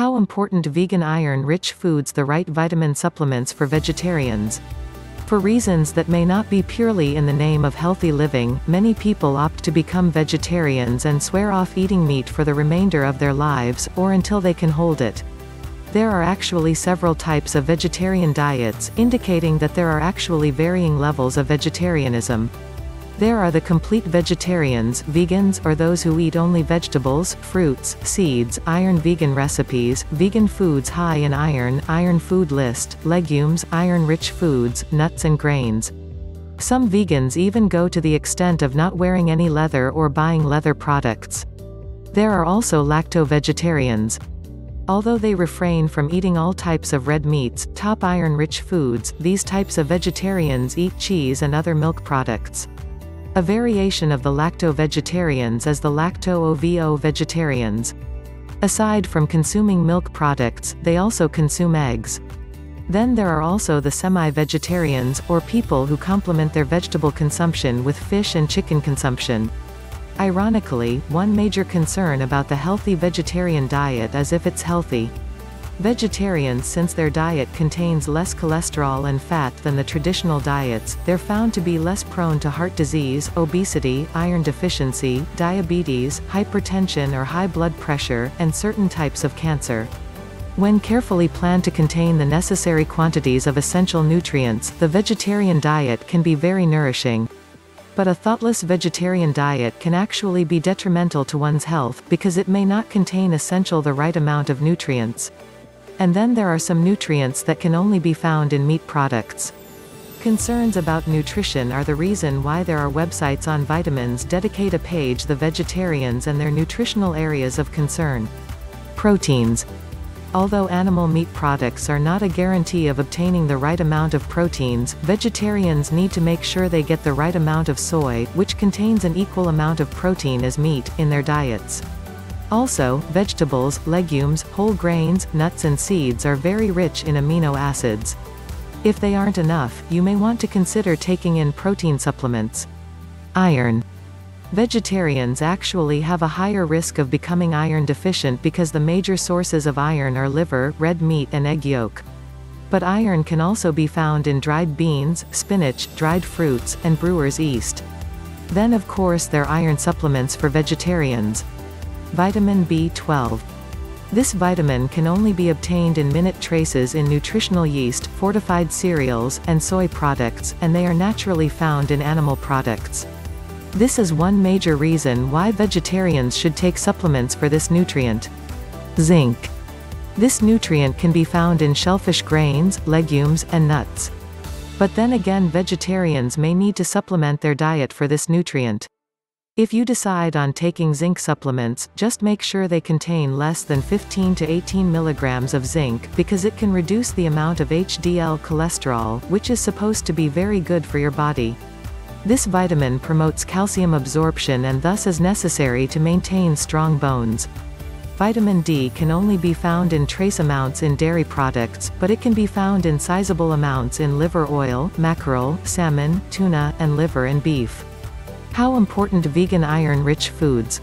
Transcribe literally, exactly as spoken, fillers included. How important vegan iron-rich foods, the right vitamin supplements for vegetarians. For reasons that may not be purely in the name of healthy living, many people opt to become vegetarians and swear off eating meat for the remainder of their lives, or until they can hold it. There are actually several types of vegetarian diets, indicating that there are actually varying levels of vegetarianism. There are the complete vegetarians, vegans, or those who eat only vegetables, fruits, seeds, iron vegan recipes, vegan foods high in iron, iron food list, legumes, iron-rich foods, nuts and grains. Some vegans even go to the extent of not wearing any leather or buying leather products. There are also lacto-vegetarians. Although they refrain from eating all types of red meats, top iron-rich foods, these types of vegetarians eat cheese and other milk products. A variation of the lacto-vegetarians is the lacto-ovo vegetarians. Aside from consuming milk products, they also consume eggs. Then there are also the semi-vegetarians, or people who complement their vegetable consumption with fish and chicken consumption. Ironically, one major concern about the healthy vegetarian diet is if it's healthy. Vegetarians, since their diet contains less cholesterol and fat than the traditional diets, they're found to be less prone to heart disease, obesity, iron deficiency, diabetes, hypertension or high blood pressure, and certain types of cancer. When carefully planned to contain the necessary quantities of essential nutrients, the vegetarian diet can be very nourishing. But a thoughtless vegetarian diet can actually be detrimental to one's health, because it may not contain essential the right amount of nutrients. And then there are some nutrients that can only be found in meat products. Concerns about nutrition are the reason why there are websites on vitamins dedicate a page the vegetarians and their nutritional areas of concern. Proteins. Although animal meat products are not a guarantee of obtaining the right amount of proteins, vegetarians need to make sure they get the right amount of soy, which contains an equal amount of protein as meat, in their diets. Also, vegetables, legumes, whole grains, nuts and seeds are very rich in amino acids. If they aren't enough, you may want to consider taking in protein supplements. Iron. Vegetarians actually have a higher risk of becoming iron deficient because the major sources of iron are liver, red meat and egg yolk. But iron can also be found in dried beans, spinach, dried fruits, and brewer's yeast. Then of course there are iron supplements for vegetarians. Vitamin B twelve. This vitamin can only be obtained in minute traces in nutritional yeast, fortified cereals, and soy products, and they are naturally found in animal products. This is one major reason why vegetarians should take supplements for this nutrient. Zinc. This nutrient can be found in shellfish grains, legumes, and nuts. But then again, vegetarians may need to supplement their diet for this nutrient. If you decide on taking zinc supplements, just make sure they contain less than fifteen to eighteen milligrams of zinc, because it can reduce the amount of H D L cholesterol, which is supposed to be very good for your body. This vitamin promotes calcium absorption and thus is necessary to maintain strong bones. Vitamin D can only be found in trace amounts in dairy products, but it can be found in sizable amounts in liver oil, mackerel, salmon, tuna, and liver and beef. How important vegan iron-rich foods.